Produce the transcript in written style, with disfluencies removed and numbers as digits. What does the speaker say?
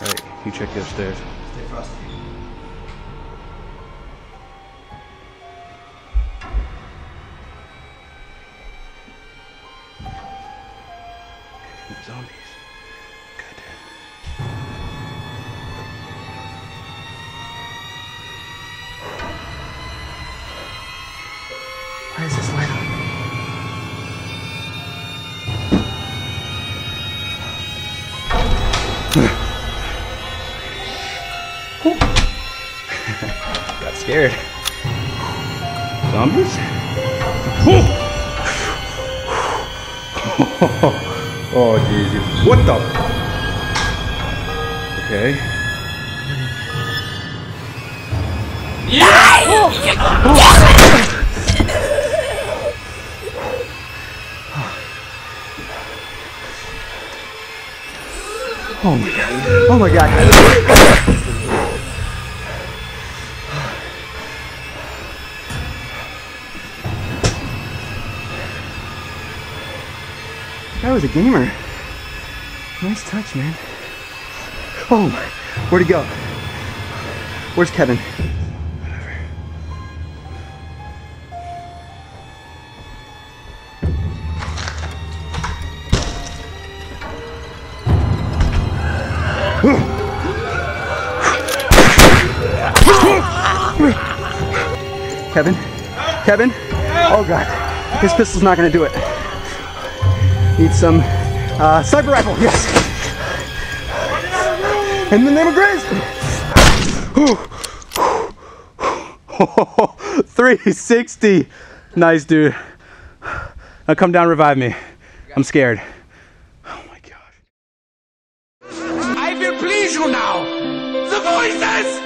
Alright, you check the upstairs. Stay frosty. Zombies. Goddamn. Why is this light on? Got scared. Zombies? Oh Jesus. What the? Okay. Yeah! Oh my god. Oh my god. That was a gamer. Nice touch, man. Oh my, where'd he go? Where's Kevin? Whatever. Kevin? Kevin? Oh god. His pistol's not gonna do it. Need some sniper rifle, yes! In the name of grace! 360! Nice, dude. Now come down, revive me. I'm scared. Oh my gosh. I will please you now! The voices!